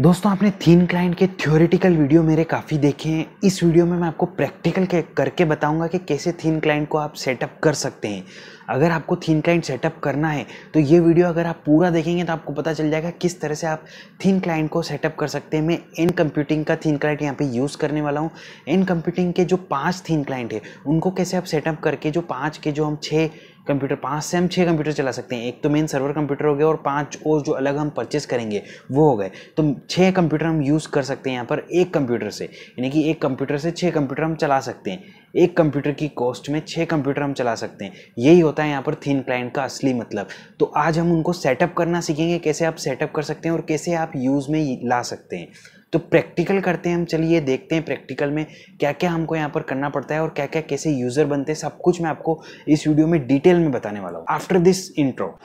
दोस्तों आपने thin client के थ्योरेटिकल वीडियो मेरे काफ़ी देखे हैं। इस वीडियो में मैं आपको प्रैक्टिकल करके बताऊंगा कि कैसे थीन क्लाइंट को आप सेटअप कर सकते हैं। अगर आपको थीन क्लाइंट सेटअप करना है तो ये वीडियो अगर आप पूरा देखेंगे तो आपको पता चल जाएगा किस तरह से आप थीन क्लाइंट को सेटअप कर सकते हैं। मैं NComputing का थीन क्लाइंट यहाँ पे यूज़ करने वाला हूँ। NComputing के जो 5 थीन क्लाइंट है उनको कैसे आप सेटअप करके जो 5 से हम 6 कंप्यूटर चला सकते हैं। एक तो मेन सर्वर कंप्यूटर हो गया और 5 और जो अलग हम परचेस करेंगे वो हो गए, तो 6 कंप्यूटर हम यूज़ कर सकते हैं यहाँ पर एक कंप्यूटर से। यानी कि एक कंप्यूटर से 6 कंप्यूटर हम चला सकते हैं, एक कंप्यूटर की कॉस्ट में 6 कंप्यूटर हम चला सकते हैं। यही होता है यहाँ पर थीन क्लाइंट का असली मतलब। तो आज हम उनको सेटअप करना सीखेंगे, कैसे आप सेटअप कर सकते हैं और कैसे आप यूज़ में ला सकते हैं। तो प्रैक्टिकल करते हैं हम, चलिए देखते हैं प्रैक्टिकल में क्या क्या हमको यहाँ पर करना पड़ता है और क्या क्या कैसे यूज़र बनते हैं। सब कुछ मैं आपको इस वीडियो में डिटेल में बताने वाला हूँ आफ्टर दिस इंट्रो।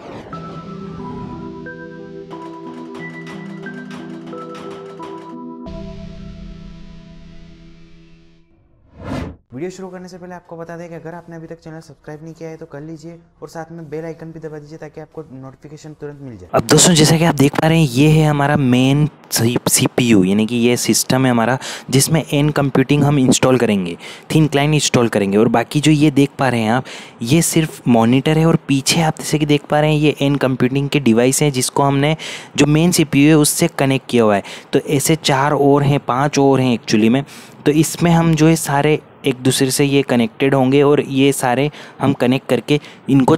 वीडियो शुरू करने से पहले आपको बता दें कि अगर आपने अभी तक चैनल सब्सक्राइब नहीं किया है तो कर लीजिए और साथ में बेल आइकन भी दबा दीजिए ताकि आपको नोटिफिकेशन तुरंत मिल जाए। अब दोस्तों जैसा कि आप देख पा रहे हैं ये है हमारा मेन CPU यानी कि ये सिस्टम है हमारा, जिसमें NComputing हम इंस्टॉल करेंगे, थीन क्लाइंट इंस्टॉल करेंगे। और बाकी जो ये देख पा रहे हैं आप, ये सिर्फ मॉनिटर है और पीछे आप जैसे कि देख पा रहे हैं ये NComputing के डिवाइस हैं जिसको हमने जो मेन CPU है उससे कनेक्ट किया हुआ है। तो ऐसे 4 और हैं, 5 और हैं एक्चुअली में। तो इसमें हम जो है सारे एक दूसरे से ये कनेक्टेड होंगे और ये सारे हम कनेक्ट करके इनको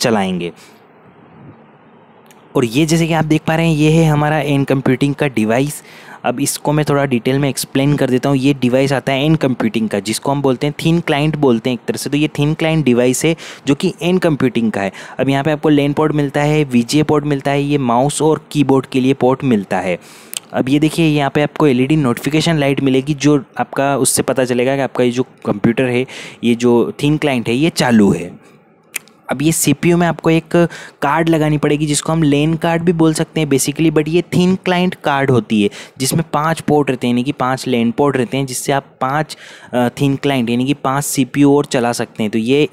चलाएँगे। और ये जैसे कि आप देख पा रहे हैं ये है हमारा NComputing का डिवाइस। अब इसको मैं थोड़ा डिटेल में एक्सप्लेन कर देता हूँ। ये डिवाइस आता है NComputing का, जिसको हम बोलते हैं थीन क्लाइंट बोलते हैं एक तरह से। तो ये थीन क्लाइंट डिवाइस है जो कि NComputing का है। अब यहाँ पे आपको लैन पोर्ट मिलता है, VGA पोर्ट मिलता है, ये माउस और कीबोर्ड के लिए पोर्ट मिलता है। अब ये देखिए यहाँ पे आपको LED नोटिफिकेशन लाइट मिलेगी जो आपका उससे पता चलेगा कि आपका ये जो कंप्यूटर है, ये जो थीन क्लाइंट है, ये चालू है। अब ये CPU में आपको एक कार्ड लगानी पड़ेगी जिसको हम लैन कार्ड भी बोल सकते हैं बेसिकली, बट ये थीन क्लाइंट कार्ड होती है जिसमें 5 पोर्ट रहते हैं यानी कि 5 लैन पोर्ट रहते हैं, जिससे आप 5 थीन क्लाइंट यानी कि 5 CPU और चला सकते हैं। तो ये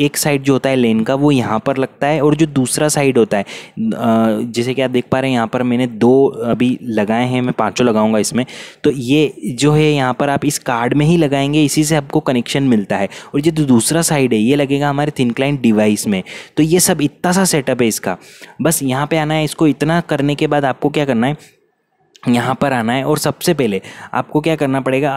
एक साइड जो होता है लैन का वो यहाँ पर लगता है और जो दूसरा साइड होता है जैसे कि आप देख पा रहे हैं यहाँ पर मैंने 2 अभी लगाए हैं, मैं 5 लगाऊंगा इसमें। तो ये जो है यहाँ पर आप इस कार्ड में ही लगाएंगे, इसी से आपको कनेक्शन मिलता है। और ये जो दूसरा साइड है ये लगेगा हमारे थीन क्लाइंट डिवाइस में। तो ये सब इतना सा सेटअप है इसका। बस यहाँ पर आना है, इसको इतना करने के बाद आपको क्या करना है, यहाँ पर आना है। और सबसे पहले आपको क्या करना पड़ेगा,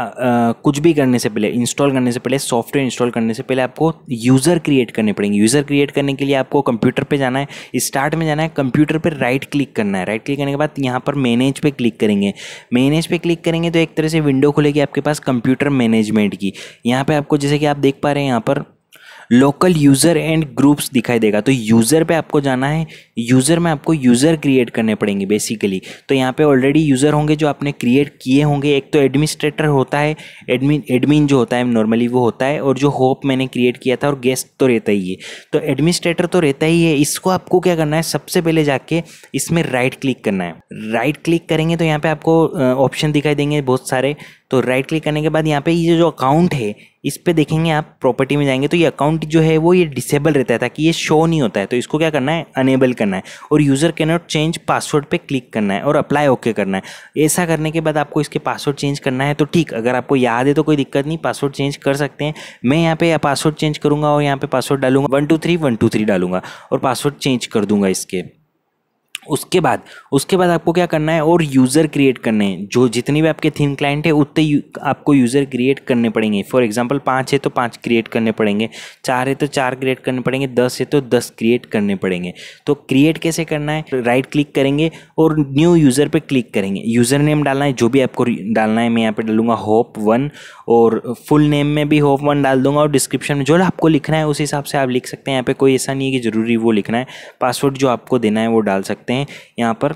कुछ भी करने से पहले, इंस्टॉल करने से पहले, सॉफ्टवेयर इंस्टॉल करने से पहले आपको यूज़र क्रिएट करने पड़ेंगे। यूज़र क्रिएट करने के लिए आपको कंप्यूटर पे जाना है, स्टार्ट में जाना है, कंप्यूटर पे राइट क्लिक करना है। राइट क्लिक करने के बाद यहाँ पर मैनेज पे क्लिक करेंगे। मैनेज पे क्लिक करेंगे तो एक तरह से विंडो खुलेगी आपके पास कंप्यूटर मैनेजमेंट की। यहाँ पर आपको जैसे कि आप देख पा रहे हैं यहाँ पर लोकल यूज़र एंड ग्रुप्स दिखाई देगा। तो यूज़र पे आपको जाना है, यूज़र में आपको यूज़र क्रिएट करने पड़ेंगे बेसिकली। तो यहाँ पे ऑलरेडी यूज़र होंगे जो आपने क्रिएट किए होंगे। एक तो एडमिनिस्ट्रेटर होता है, एडमिन जो होता है नॉर्मली वो होता है, और जो होप मैंने क्रिएट किया था, और गेस्ट तो रहता ही है। तो एडमिनिस्ट्रेटर तो रहता ही है। इसको आपको क्या करना है, सबसे पहले जाके इसमें राइट क्लिक करना है। राइट क्लिक करेंगे तो यहाँ पर आपको ऑप्शन दिखाई देंगे बहुत सारे। तो राइट क्लिक करने के बाद यहाँ पे ये जो अकाउंट है इस पे देखेंगे आप, प्रॉपर्टी में जाएंगे तो ये अकाउंट जो है वो ये डिसेबल रहता है ताकि ये शो नहीं होता है। तो इसको क्या करना है, अनेबल करना है। और user can not change password पे क्लिक करना है और अप्लाई ओके करना है। ऐसा करने के बाद आपको इसके पासवर्ड चेंज करना है। तो ठीक, अगर आपको याद है तो कोई दिक्कत नहीं, पासवर्ड चेंज कर सकते हैं। मैं यहाँ पर पासवर्ड चेंज करूँगा और यहाँ पर पासवर्ड डालूंगा 123 डालूंगा और पासवर्ड चेंज कर दूंगा इसके। उसके बाद आपको क्या करना है, और यूज़र क्रिएट करने हैं। जो जितनी भी आपके थीन क्लाइंट है उतने आपको यूज़र क्रिएट करने पड़ेंगे। फॉर एग्जांपल 5 है तो 5 क्रिएट करने पड़ेंगे, 4 है तो 4 क्रिएट करने पड़ेंगे, 10 है तो 10 क्रिएट करने पड़ेंगे। तो क्रिएट कैसे करना है, राइट क्लिक करेंगे और न्यू यूज़र पर क्लिक करेंगे। यूज़र नेम डालना है जो भी आपको डालना है। मैं यहाँ पर डालूंगा hope1 और फुल नेम में भी hope1 डाल दूंगा और डिस्क्रिप्शन में जो आपको लिखना है उस हिसाब से आप लिख सकते हैं। यहाँ पर कोई ऐसा नहीं है कि ज़रूरी वो लिखना है। पासवर्ड जो आपको देना है वो डाल सकते हैं यहाँ पर।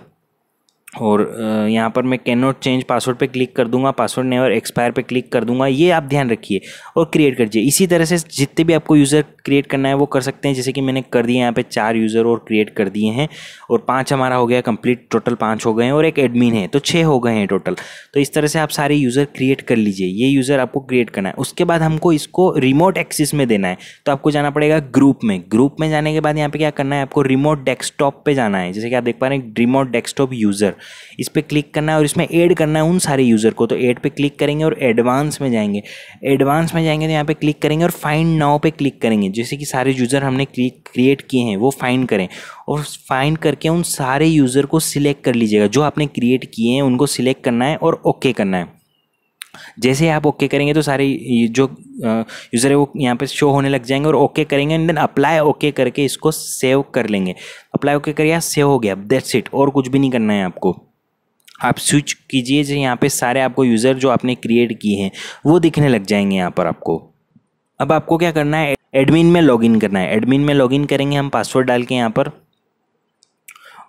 और यहाँ पर मैं कैन नॉट चेंज पासवर्ड पे क्लिक कर दूंगा, पासवर्ड नेवर एक्सपायर पे क्लिक कर दूंगा। ये आप ध्यान रखिए और क्रिएट कर दीजिए। इसी तरह से जितने भी आपको यूज़र क्रिएट करना है वो कर सकते हैं, जैसे कि मैंने कर दिया यहाँ पे 4 यूज़र और क्रिएट कर दिए हैं और 5 हमारा हो गया कंप्लीट, टोटल 5 हो गए हैं और एक एडमिन है तो 6 हो गए हैं टोटल। तो इस तरह से आप सारे यूज़र क्रिएट कर लीजिए, ये यूज़र आपको क्रिएट करना है। उसके बाद हमको इसको रिमोट एक्सेस में देना है तो आपको जाना पड़ेगा ग्रुप में। ग्रुप में जाने के बाद यहाँ पर क्या करना है, आपको रिमोट डेस्कटॉप पर जाना है, जैसे कि आप देख पा रहे हैं रिमोट डेस्कटॉप यूज़र, इस पर क्लिक करना है और इसमें ऐड करना है उन सारे यूज़र को। तो ऐड पर क्लिक करेंगे और एडवांस में जाएंगे, एडवांस में जाएंगे तो यहाँ पे क्लिक करेंगे और फाइंड नाउ पे क्लिक करेंगे, जैसे कि सारे यूज़र हमने क्रिएट किए हैं वो फाइंड करें और फाइंड करके उन सारे यूज़र को सिलेक्ट कर लीजिएगा जो आपने क्रिएट किए हैं, उनको सिलेक्ट करना है और ओके करना है। जैसे आप ओके करेंगे तो सारे जो यूज़र है वो यहाँ पे शो होने लग जाएंगे और ओके करेंगे एंड देन अप्लाई ओके करके इसको सेव कर लेंगे। अप्लाई ओके करिए, सेव हो गया, दैट्स इट, और कुछ भी नहीं करना है आपको। आप स्विच कीजिए, जो यहाँ पे सारे आपको यूज़र जो आपने क्रिएट किए हैं वो दिखने लग जाएंगे यहाँ पर आपको। अब आपको क्या करना है, एडमिन में लॉगिन करना है। एडमिन में लॉगिन करेंगे हम पासवर्ड डाल के यहाँ पर,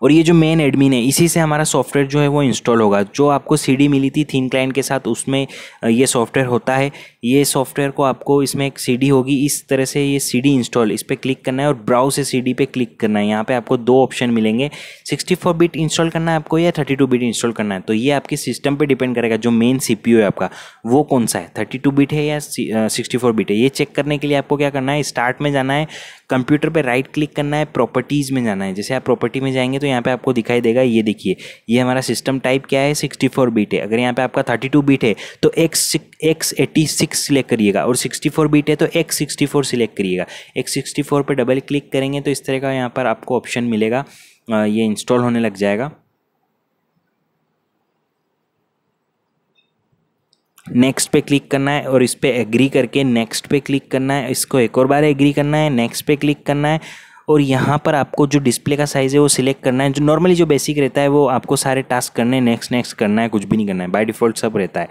और ये जो मेन एडमिन है इसी से हमारा सॉफ्टवेयर जो है वो इंस्टॉल होगा। जो आपको सीडी मिली थी थीम क्लाइंट के साथ उसमें ये सॉफ्टवेयर होता है, ये सॉफ्टवेयर को आपको इसमें एक सीडी होगी इस तरह से, ये सीडी इंस्टॉल, इस पर क्लिक करना है और ब्राउज से सीडी पे क्लिक करना है। यहाँ पे आपको 2 ऑप्शन मिलेंगे, 64 बिट इंस्टॉल करना है आपको या 32 बिट इंस्टॉल करना है। तो ये आपके सिस्टम पर डिपेंड करेगा, जो मेन CPU है आपका वो कौन सा है, 32 बिट है या 64 बिट है। ये चेक करने के लिए आपको क्या करना है, स्टार्ट में जाना है, कंप्यूटर पर राइट क्लिक करना है, प्रॉपर्टीज़ में जाना है। जैसे आप प्रॉपर्टी में जाएंगे तो यहाँ पे आपको दिखाई देगा, ये देखिए ये हमारा सिस्टम टाइप क्या है, 64 बिट है। अगर यहाँ पे आपका 32 बिट है तो x86 सिलेक्ट करिएगा और 64 बिट है तो x64 सिलेक्ट करिएगा। x64 पे डबल क्लिक करेंगे तो इस तरह का यहाँ पर आपको ऑप्शन मिलेगा, ये इंस्टॉल होने लग जाएगा। नेक्स्ट पे क्लिक करना है और इस पर एग्री करके नेक्स्ट पे क्लिक करना है, इसको एक और बार एग्री करना है, नेक्स्ट पे क्लिक करना है और यहाँ पर आपको जो डिस्प्ले का साइज़ है वो सिलेक्ट करना है। जो नॉर्मली जो बेसिक रहता है वो आपको सारे टास्क करने हैं, नेक्स्ट नेक्स्ट करना है, कुछ भी नहीं करना है, बाय डिफ़ॉल्ट सब रहता है।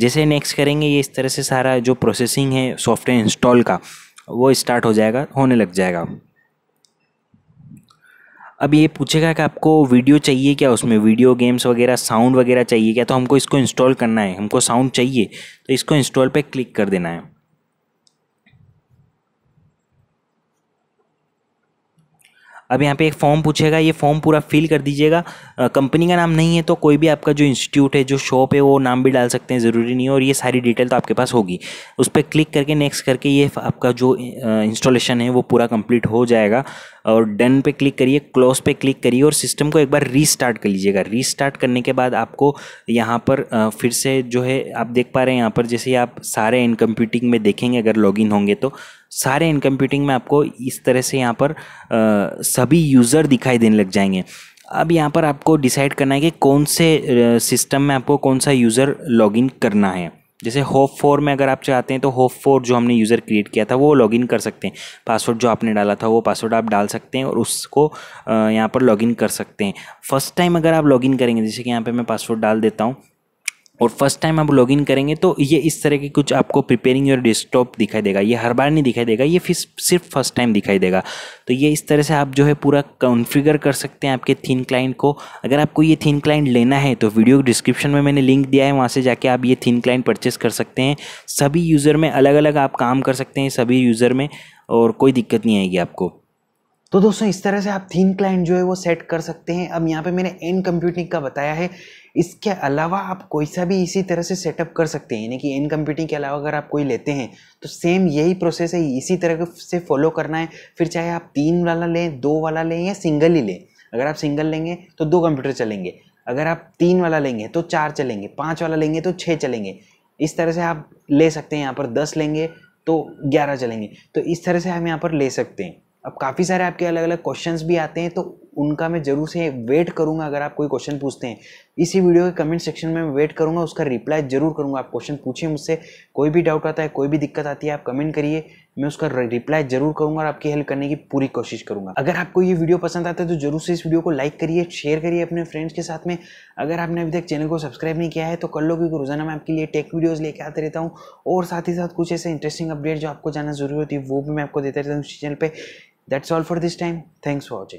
जैसे नेक्स्ट करेंगे ये इस तरह से सारा जो प्रोसेसिंग है सॉफ्टवेयर इंस्टॉल का वो स्टार्ट हो जाएगा, होने लग जाएगा। अब ये पूछेगा कि आपको वीडियो चाहिए क्या, उसमें वीडियो गेम्स वगैरह साउंड वगैरह चाहिए क्या, तो हमको इसको इंस्टॉल करना है, हमको साउंड चाहिए तो इसको इंस्टॉल पे क्लिक कर देना है। अब यहाँ पे एक फॉर्म पूछेगा, ये फॉर्म पूरा फिल कर दीजिएगा। कंपनी का नाम नहीं है तो कोई भी आपका जो इंस्टीट्यूट है, जो शॉप है, वो नाम भी डाल सकते हैं, ज़रूरी नहीं है। और ये सारी डिटेल तो आपके पास होगी, उस पर क्लिक करके नेक्स्ट करके ये आपका जो इंस्टॉलेशन है वो पूरा कंप्लीट हो जाएगा। और डन पे क्लिक करिए, क्लोज पे क्लिक करिए और सिस्टम को एक बार रीस्टार्ट कर लीजिएगा। रीस्टार्ट करने के बाद आपको यहाँ पर फिर से जो है आप देख पा रहे हैं यहाँ पर, जैसे आप सारे NComputing में देखेंगे अगर लॉगिन होंगे तो सारे NComputing में आपको इस तरह से यहाँ पर सभी यूज़र दिखाई देने लग जाएंगे। अब यहाँ पर आपको डिसाइड करना है कि कौन से सिस्टम में आपको कौन सा यूज़र लॉगिन करना है। जैसे Hope4 में अगर आप चाहते हैं तो Hope4 जो हमने यूज़र क्रिएट किया था वो लॉगिन कर सकते हैं, पासवर्ड जो आपने डाला था वो पासवर्ड आप डाल सकते हैं और उसको यहाँ पर लॉगिन कर सकते हैं। फर्स्ट टाइम अगर आप लॉगिन करेंगे, जैसे कि यहाँ पे मैं पासवर्ड डाल देता हूँ और फर्स्ट टाइम आप लॉगिन करेंगे तो ये इस तरह की कुछ आपको प्रिपेयरिंग योर डेस्कटॉप दिखाई देगा। ये हर बार नहीं दिखाई देगा, ये फिर सिर्फ फर्स्ट टाइम दिखाई देगा। तो ये इस तरह से आप जो है पूरा कॉन्फ़िगर कर सकते हैं आपके थीम क्लाइंट को। अगर आपको ये थीम क्लाइंट लेना है तो वीडियो डिस्क्रिप्शन में मैंने लिंक दिया है, वहाँ से जाके आप ये थीम क्लाइंट परचेस कर सकते हैं। सभी यूज़र में अलग अलग आप काम कर सकते हैं, सभी यूज़र में, और कोई दिक्कत नहीं आएगी आपको। तो दोस्तों इस तरह से आप थीम क्लाइंट जो है वो सेट कर सकते हैं। अब यहाँ पे मैंने NComputing का बताया है, इसके अलावा आप कोई सा भी इसी तरह से सेटअप कर सकते हैं, यानी कि NComputing के अलावा अगर आप कोई लेते हैं तो सेम यही प्रोसेस है, इसी तरह से फॉलो करना है। फिर चाहे आप 3 वाला लें, 2 वाला लें या सिंगल ही लें। अगर आप सिंगल लेंगे तो 2 कंप्यूटर चलेंगे, अगर आप 3 वाला लेंगे तो 4 चलेंगे, 5 वाला लेंगे तो 6 चलेंगे। इस तरह से आप ले सकते हैं, यहाँ पर 10 लेंगे तो 11 चलेंगे। तो इस तरह से हम यहाँ पर ले सकते हैं। अब काफ़ी सारे आपके अलग अलग क्वेश्चंस भी आते हैं तो उनका मैं ज़रूर से वेट करूंगा। अगर आप कोई क्वेश्चन पूछते हैं इसी वीडियो के कमेंट सेक्शन में मैं वेट करूंगा, उसका रिप्लाई ज़रूर करूंगा। आप क्वेश्चन पूछिए मुझसे, कोई भी डाउट आता है, कोई भी दिक्कत आती है, आप कमेंट करिए, मैं उसका रिप्लाई ज़रूर करूंगा और आपकी हेल्प करने की पूरी कोशिश करूंगा। अगर आपको ये वीडियो पसंद आता है तो ज़रूर से इस वीडियो को लाइक करिए, शेयर करिए अपने फ्रेंड्स के साथ में। अगर आपने अभी तक चैनल को सब्सक्राइब नहीं किया है तो कर लो, क्योंकि रोज़ाना मैं आपके लिए टेक वीडियोज़ लेके आते रहता हूँ और साथ ही साथ कुछ ऐसे इंटरेस्टिंग अपडेट जो आपको जानना जरूरी होती है वो भी मैं आपको देते रहता हूँ इस चैनल पर। That's all for this time. Thanks for watching.